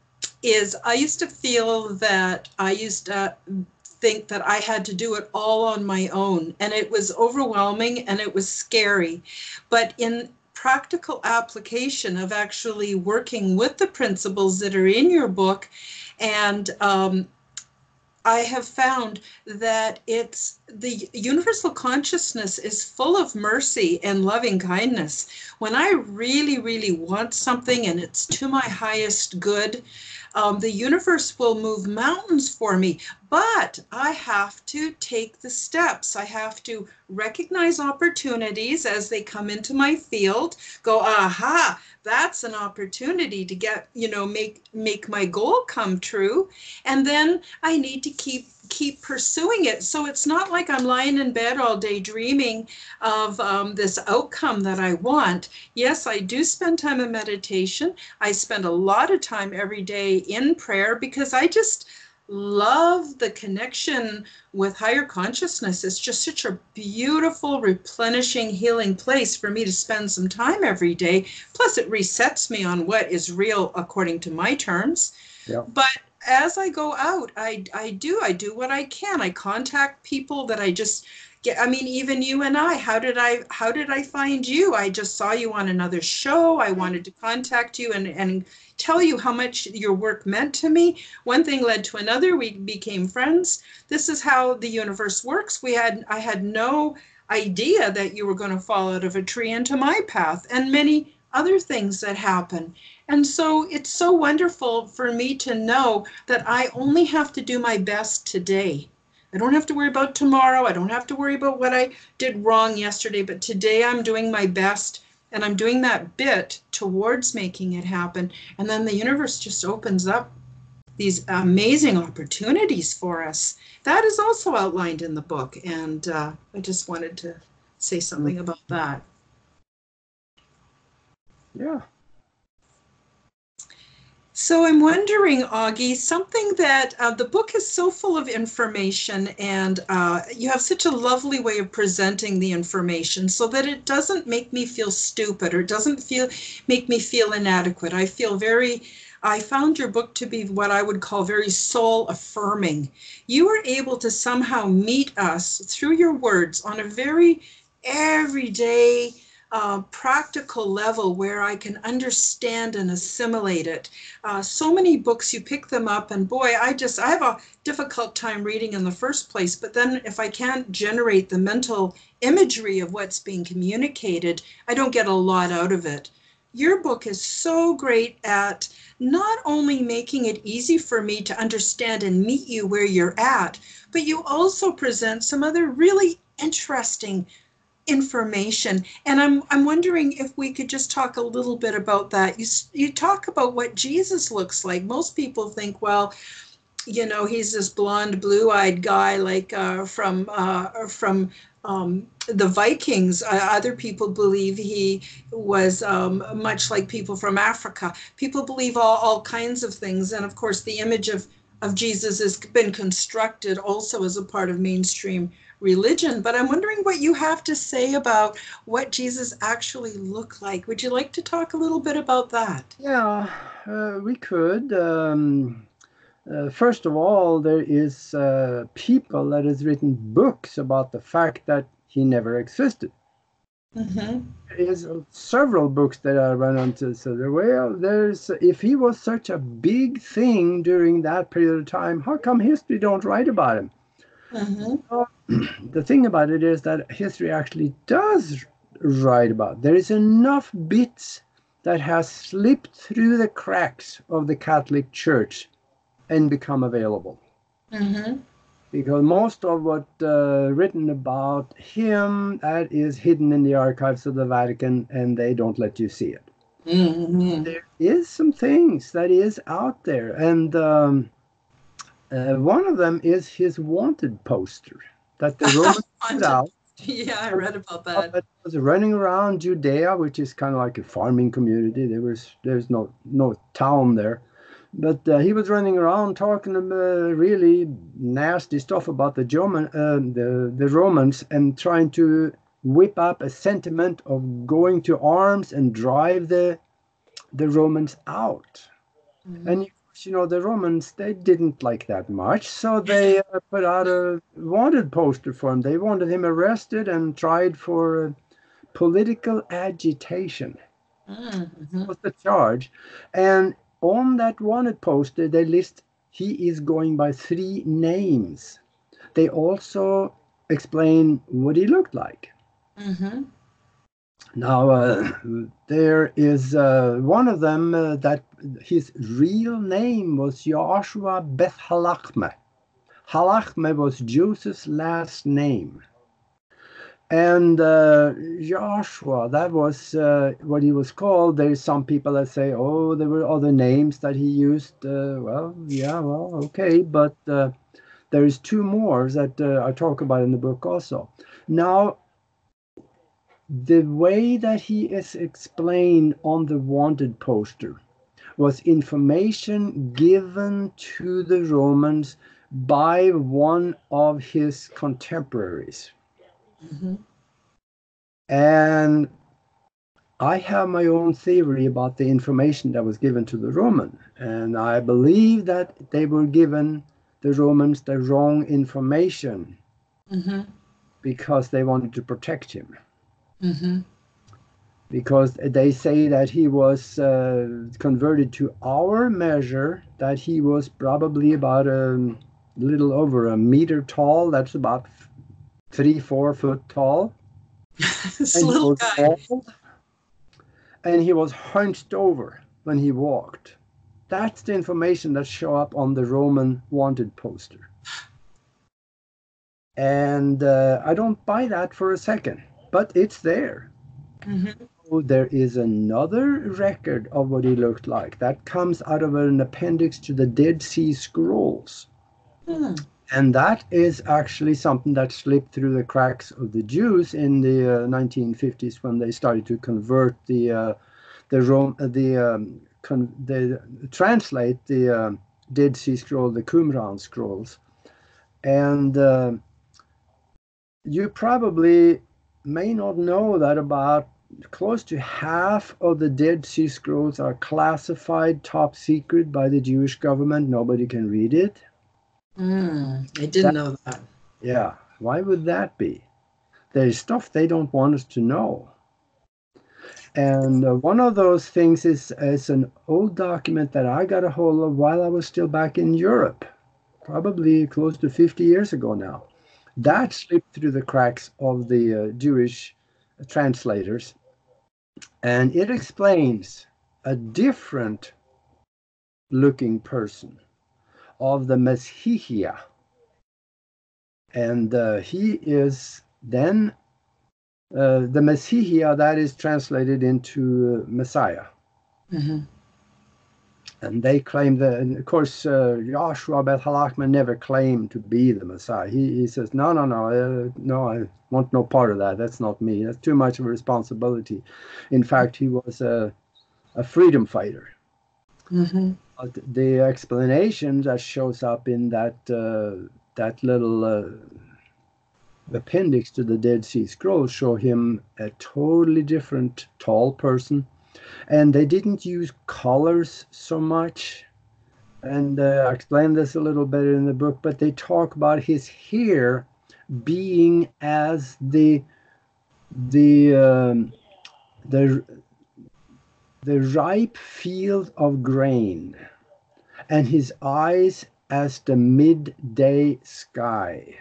is I used to feel that I used to think that I had to do it all on my own, and it was overwhelming and it was scary. But in practical application of actually working with the principles that are in your book, and um, I have found that it's the universal consciousness is full of mercy and loving kindness. When I really, really want something and it's to my highest good, um, the universe will move mountains for me, but I have to take the steps. I have to recognize opportunities as they come into my field, go, aha, that's an opportunity to get, you know, make make my goal come true. And then I need to keep keep pursuing it. So it's not like I'm lying in bed all day dreaming of um, this outcome that I want. Yes, I do spend time in meditation. I spend a lot of time every day in prayer because I just love the connection with higher consciousness. It's just such a beautiful, replenishing, healing place for me to spend some time every day. Plus, it resets me on what is real according to my terms. Yeah. But as I go out, I, I do, I do what I can. I contact people that I just get. I mean, even you and I, how did I, how did I find you? I just saw you on another show. I wanted to contact you and, and tell you how much your work meant to me. One thing led to another. We became friends. This is how the universe works. We had, I had no idea that you were going to fall out of a tree into my path, and many other things that happen. And so it's so wonderful for me to know that I only have to do my best today. I don't have to worry about tomorrow. I don't have to worry about what I did wrong yesterday, but today I'm doing my best, and I'm doing that bit towards making it happen. And then the universe just opens up these amazing opportunities for us. That is also outlined in the book. And uh, I just wanted to say something about that. Yeah. So I'm wondering, Aage, something that uh, the book is so full of information, and uh, you have such a lovely way of presenting the information so that it doesn't make me feel stupid, or it doesn't feel make me feel inadequate. I feel very, I found your book to be what I would call very soul affirming. You were able to somehow meet us through your words on a very everyday Uh, practical level where I can understand and assimilate it. Uh, so many books, you pick them up and boy, I just, I have a difficult time reading in the first place, but then if I can't generate the mental imagery of what's being communicated, I don't get a lot out of it. Your book is so great at not only making it easy for me to understand and meet you where you're at, but you also present some other really interesting information. And I'm, I'm wondering if we could just talk a little bit about that. You, you talk about what Jesus looks like. Most people think, well, you know, he's this blonde, blue-eyed guy like uh, from uh, from um, the Vikings. Uh, other people believe he was um, much like people from Africa. People believe all, all kinds of things. And, of course, the image of, of Jesus has been constructed also as a part of mainstream religion. But I'm wondering what you have to say about what Jesus actually looked like. Would you like to talk a little bit about that? Yeah, uh, we could. Um... Uh, first of all, there is uh, people that has written books about the fact that he never existed. Mm-hmm. There is uh, several books that I run onto. So there, well, there's if he was such a big thing during that period of time, how come history don't write about him? Mm-hmm. So, the thing about it is that history actually does write about. There is enough bits that has slipped through the cracks of the Catholic Church and become available. Mm-hmm. Because most of what uh, written about him, that is hidden in the archives of the Vatican, and they don't let you see it. Mm-hmm. There is some things that is out there, and um, uh, one of them is his wanted poster that the Romans put out. Yeah, I read about that. It was running around Judea, which is kind of like a farming community. There was there's no no town there. But uh, he was running around talking uh, really nasty stuff about the, German, uh, the, the Romans and trying to whip up a sentiment of going to arms and drive the, the Romans out. Mm-hmm. And, you know, the Romans, they didn't like that much. So they uh, put out a wanted poster for him. They wanted him arrested and tried for uh, political agitation. Mm-hmm. That was the charge. And on that wanted poster, they list he is going by three names. They also explain what he looked like. Mm-hmm. Now, uh, there is uh, one of them uh, that his real name was Joshua Beth Halachme. Halachme was Joseph's last name. And uh, Joshua, that was uh, what he was called. There's some people that say, oh, there were other names that he used. Uh, well, yeah, well, okay. But uh, there's two more that uh, I talk about in the book also. Now, the way that he is explained on the wanted poster was information given to the Romans by one of his contemporaries. Mm-hmm. And I have my own theory about the information that was given to the Roman, and I believe that they were given the Romans the wrong information. Mm-hmm. Because they wanted to protect him. Mm-hmm. Because they say that he was uh, converted to our measure, that he was probably about a little over a meter tall. That's about three, four foot tall. This and little guy. Old, and he was hunched over when he walked. That's the information that show up on the Roman wanted poster. And uh, I don't buy that for a second, but it's there. Mm-hmm. So there is another record of what he looked like. That comes out of an appendix to the Dead Sea Scrolls. Hmm. And that is actually something that slipped through the cracks of the Jews in the uh, nineteen fifties when they started to convert the uh, the Rome uh, the um, con they translate the uh, Dead Sea Scroll, the Qumran Scrolls, and uh, you probably may not know that about close to half of the Dead Sea Scrolls are classified, top secret by the Jewish government. Nobody can read it. Mm, I didn't that, know that. Yeah. Why would that be? There's stuff they don't want us to know. And uh, one of those things is, is an old document that I got a hold of while I was still back in Europe, probably close to fifty years ago now. That slipped through the cracks of the uh, Jewish translators. And it explains a different looking person of the Meshichia, and uh, he is then uh, the Messiah, that is translated into Messiah. Mm-hmm. And they claim that, and of course, uh, Joshua Beth Halachme never claimed to be the Messiah. He, he says, no, no, no, uh, no, I want no part of that. That's not me. That's too much of a responsibility. In fact, he was a, a freedom fighter. Mm-hmm. But the explanation that shows up in that, uh, that little uh, appendix to the Dead Sea Scrolls show him a totally different tall person. And they didn't use colors so much, and uh, I explain this a little better in the book, but they talk about his hair being as the the um, the the ripe field of grain, and his eyes as the midday sky.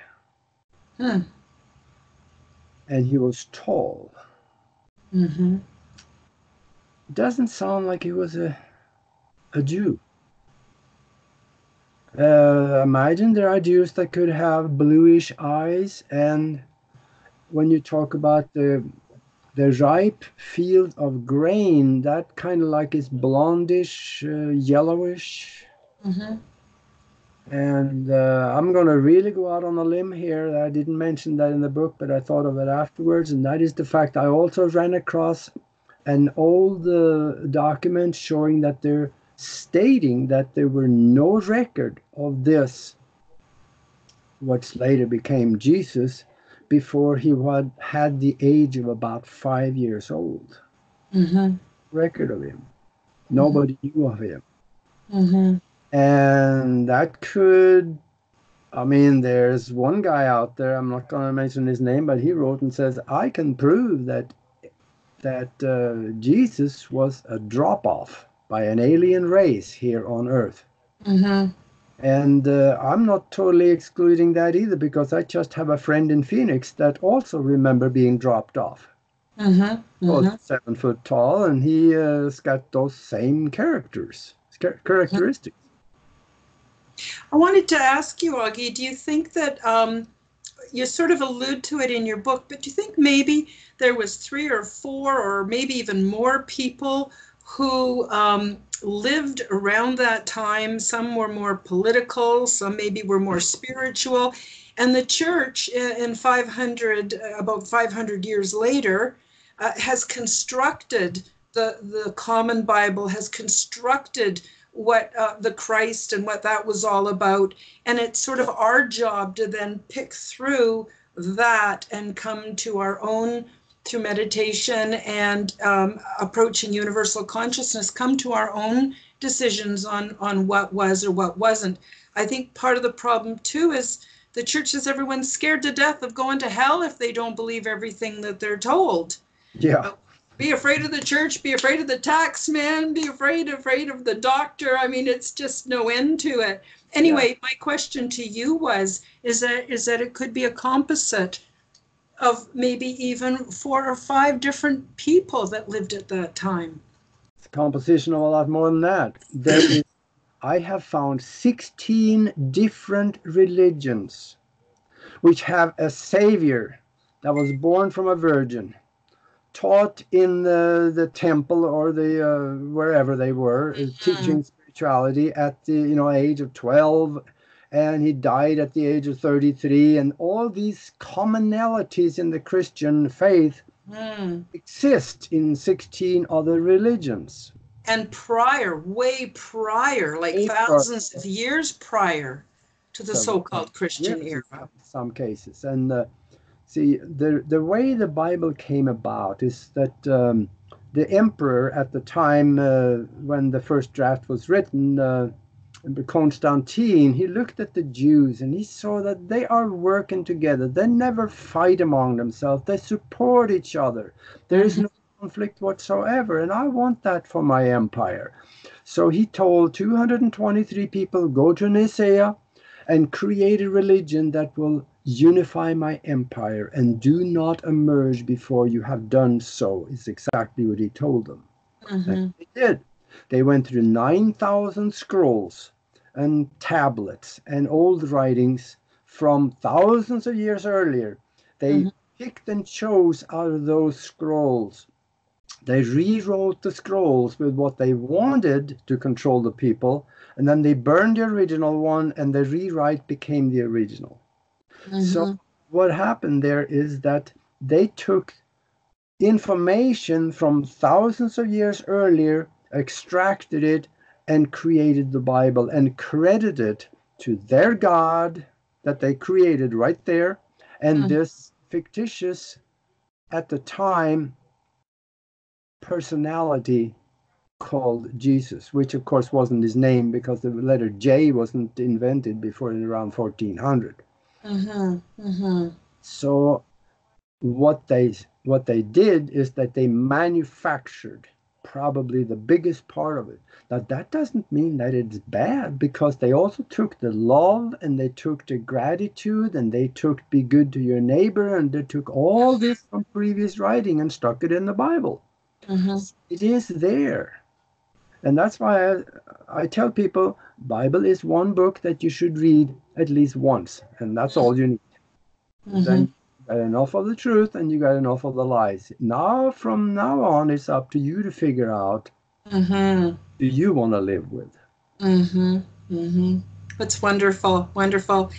Huh. And he was tall. Mm-hmm. Doesn't sound like he was a a Jew. Uh, imagine there are Jews that could have bluish eyes, and when you talk about the the ripe field of grain, that kind of like is blondish, uh, yellowish. Mm-hmm. And uh, I'm going to really go out on a limb here. I didn't mention that in the book, but I thought of it afterwards, and that is the fact I also ran across an old uh, document showing that they're stating that there were no record of this, what later became Jesus, before he had, had the age of about five years old. Mm-hmm. Record of him. Mm-hmm. Nobody knew of him. Mm-hmm. And that could, I mean, there's one guy out there, I'm not going to mention his name, but he wrote and says, I can prove that that uh, Jesus was a drop-off by an alien race here on Earth. Mm-hmm. And uh, I'm not totally excluding that either, because I just have a friend in Phoenix that also remember being dropped off. Mm-hmm. Mm-hmm. Oh, seven foot tall, and he has uh, got those same characters, char- characteristics. I wanted to ask you, Aage, do you think that... Um you sort of allude to it in your book, but do you think maybe there was three or four or maybe even more people who um, lived around that time? Some were more political, some maybe were more spiritual. And the church in five hundred, about five hundred years later, uh, has constructed the, the common Bible, has constructed what uh, the Christ and what that was all about. And it's sort of our job to then pick through that and come to our own, through meditation and um, approaching universal consciousness, come to our own decisions on, on what was or what wasn't. I think part of the problem too is the church is everyone's scared to death of going to hell if they don't believe everything that they're told. Yeah. Uh, Be afraid of the church, be afraid of the tax man, be afraid, afraid of the doctor. I mean, it's just no end to it. Anyway, yeah. My question to you was, is that is that it could be a composite of maybe even four or five different people that lived at that time. It's a composition of a lot more than that. There is, I have found sixteen different religions which have a savior that was born from a virgin, taught in the, the temple or the uh, wherever they were, mm-hmm. teaching spirituality at the you know age of twelve, and he died at the age of thirty-three, and all these commonalities in the Christian faith mm. exist in sixteen other religions. And prior, way prior, like way thousands prior. of years prior to the some, so-called Christian yes, era. In some cases. And uh, see, the, the way the Bible came about is that um, the emperor at the time uh, when the first draft was written, uh, Constantine, he looked at the Jews and he saw that they are working together. They never fight among themselves. They support each other. There is no conflict whatsoever, and I want that for my empire. So he told two hundred twenty-three people, go to Nicaea and create a religion that will unify my empire, and do not emerge before you have done so, is exactly what he told them. Mm-hmm. And they did. They went through nine thousand scrolls and tablets and old writings from thousands of years earlier. They mm-hmm. picked and chose out of those scrolls. They rewrote the scrolls with what they wanted to control the people, and then they burned the original one, and the rewrite became the original. Mm-hmm. So what happened there is that they took information from thousands of years earlier, extracted it, and created the Bible, and credited it to their God that they created right there. And mm-hmm. this fictitious, at the time, personality called Jesus, which of course wasn't his name, because the letter J wasn't invented before in around fourteen hundred. Mm-hmm. Mm-hmm. So what they what they did is that they manufactured probably the biggest part of it. Now, that doesn't mean that it's bad, because they also took the love, and they took the gratitude, and they took be good to your neighbor, and they took all this from previous writing and stuck it in the Bible. Mm-hmm. It is there. And that's why I, I tell people, Bible is one book that you should read at least once, and that's all you need. Mm-hmm. Then got enough of the truth, and you got enough of the lies. Now, from now on, it's up to you to figure out mm-hmm. do you want to live with. Mm-hmm. Mm-hmm. That's wonderful, wonderful.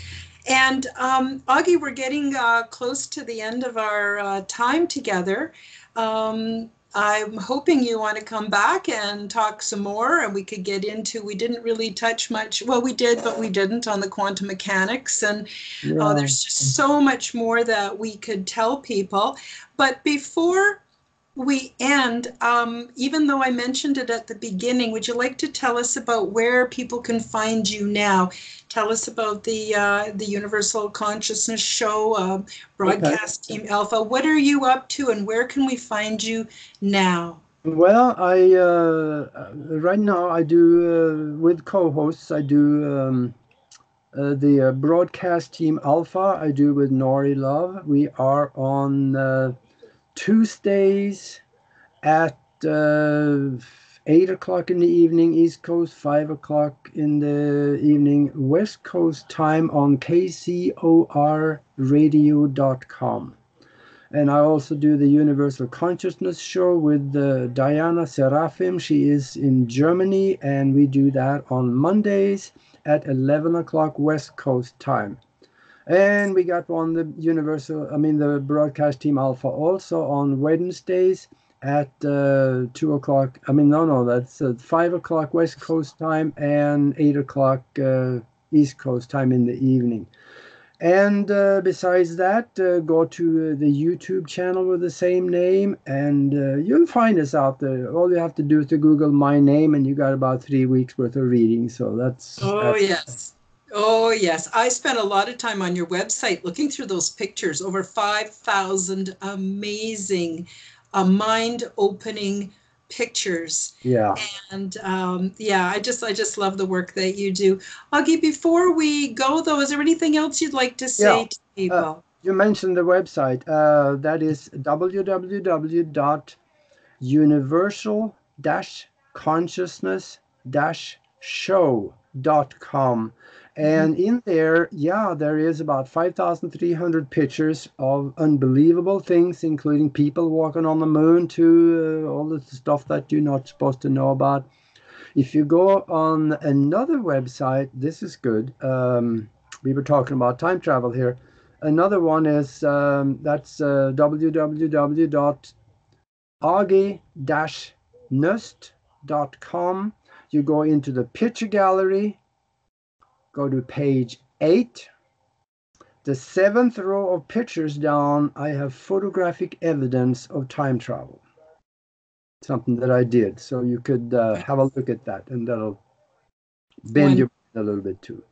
And um, Aage, we're getting uh, close to the end of our uh, time together. Um, I'm hoping you want to come back and talk some more, and we could get into, we didn't really touch much, well, we did, but we didn't, on the quantum mechanics, and yeah. uh, there's just so much more that we could tell people. But before we end, um, even though I mentioned it at the beginning, would you like to tell us about where people can find you now? Tell us about the uh, the Universal Consciousness Show, uh, Broadcast okay. Team Alpha. What are you up to, and where can we find you now? Well, I uh, right now I do, uh, with co-hosts, I do um, uh, the uh, Broadcast Team Alpha. I do with Nori Love. We are on Uh, Tuesdays at uh, eight o'clock in the evening, East Coast, five o'clock in the evening, West Coast time, on K C O R radio dot com. And I also do the Universal Consciousness Show with uh, Diana Seraphim. She is in Germany, and we do that on Mondays at eleven o'clock West Coast time. And we got on the Universal, I mean, the Broadcast Team Alpha also on Wednesdays at uh, two o'clock. I mean, no, no, that's uh, five o'clock West Coast time and eight o'clock uh, East Coast time in the evening. And uh, besides that, uh, go to uh, the YouTube channel with the same name, and uh, you'll find us out there. All you have to do is to Google my name, and you got about three weeks worth of reading. So that's. Oh, that's, yes. Oh, yes. I spent a lot of time on your website looking through those pictures, over five thousand amazing, uh, mind-opening pictures. Yeah. And um, yeah, I just I just love the work that you do. Aage, before we go, though, is there anything else you'd like to say yeah. to people? Uh, you mentioned the website. Uh, that is w w w dot universal dash consciousness dash show dot com. And in there, yeah, there is about five thousand three hundred pictures of unbelievable things, including people walking on the moon, to uh, all the stuff that you're not supposed to know about. If you go on another website, this is good. Um, we were talking about time travel here. Another one is um, that's uh, w w w dot aage dash nost dot com. You go into the picture gallery. Go to page eight, the seventh row of pictures down, I have photographic evidence of time travel, something that I did. So you could uh, have a look at that, and that'll bend your brain a little bit too.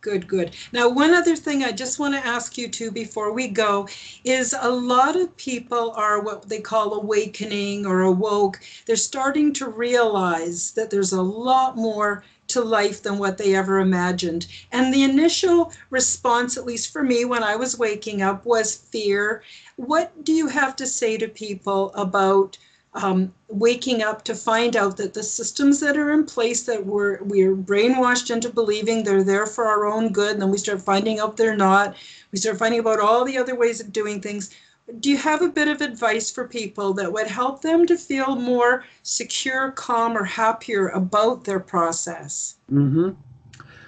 Good, good. Now, one other thing I just want to ask you too before we go is, a lot of people are what they call awakening or awoke. They're starting to realize that there's a lot more to life than what they ever imagined. And the initial response, at least for me when I was waking up, was fear. What do you have to say to people about um, waking up to find out that the systems that are in place, that we're, we're brainwashed into believing they're there for our own good, and then we start finding out they're not. We start finding about all the other ways of doing things. do you have a bit of advice for people that would help them to feel more secure, calm, or happier about their process? Mm-hmm.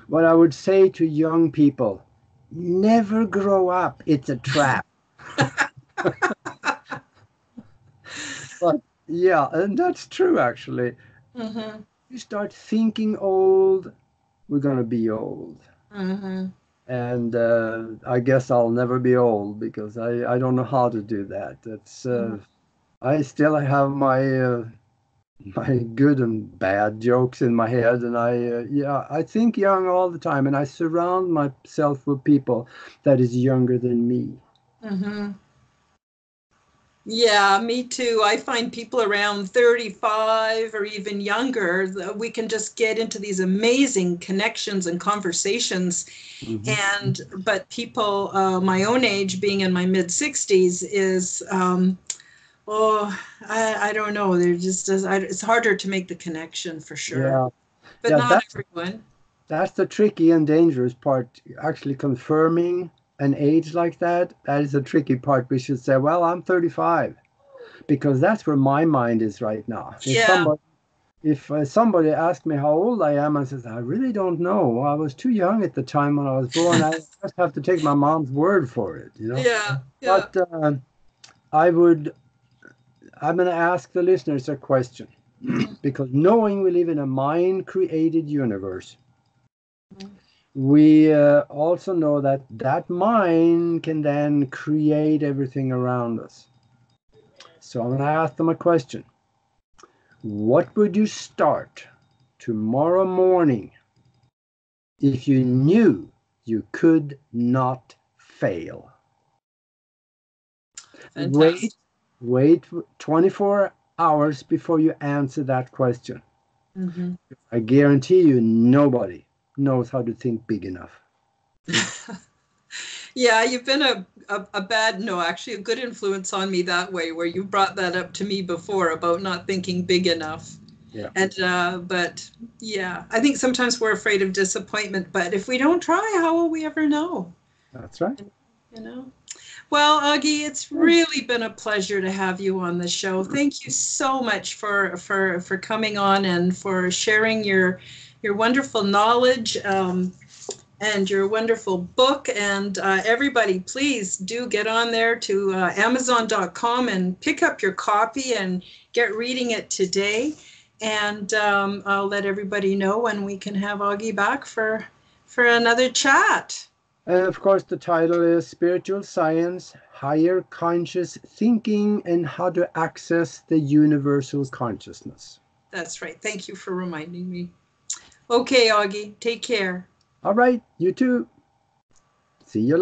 What I would say to young people, never grow up. It's a trap. But, yeah, and that's true, actually. Mm-hmm. You start thinking old, we're going to be old. Mm-hmm. And uh, I guess I'll never be old because I, I don't know how to do that. It's, uh, mm. I still have my uh, my good and bad jokes in my head. And I uh, yeah I think young all the time. And I surround myself with people that is younger than me. Mm-hmm. Yeah, me too. I find people around thirty-five or even younger, we can just get into these amazing connections and conversations. Mm-hmm. And but people uh, my own age, being in my mid sixties, is, um, oh, I, I don't know. They're just I, it's harder to make the connection for sure. Yeah. But yeah, not that's, everyone. That's the tricky and dangerous part, actually confirming an age like that, that is a tricky part. We should say, well, I'm thirty-five, because that's where my mind is right now. Yeah. If somebody, if, uh, somebody asked me how old I am, I says, I really don't know. I was too young at the time when I was born. I just have to take my mom's word for it, you know. Yeah. Yeah. But uh, I would, I'm going to ask the listeners a question, because knowing we live in a mind-created universe, we uh, also know that that mind can then create everything around us. So I'm going to ask them a question. What would you start tomorrow morning if you knew you could not fail? Fantastic. Wait, wait twenty-four hours before you answer that question. Mm-hmm. I guarantee you nobody knows how to think big enough. Yeah, you've been a, a, a bad, no, actually a good influence on me that way, where you brought that up to me before about not thinking big enough. Yeah. And, uh, but yeah, I think sometimes we're afraid of disappointment, but if we don't try, how will we ever know? That's right. And, you know? Well, Aage, it's really been a pleasure to have you on the show. Thank you so much for, for, for coming on and for sharing your your wonderful knowledge um, and your wonderful book. And uh, everybody, please do get on there to uh, amazon dot com and pick up your copy and get reading it today. And um, I'll let everybody know when we can have Aage back for, for another chat. And of course, the title is Spiritual Science, Higher Conscious Thinking and How to Access the Universal Consciousness. That's right. Thank you for reminding me. Okay, Aage, take care. All right, you too. See you later.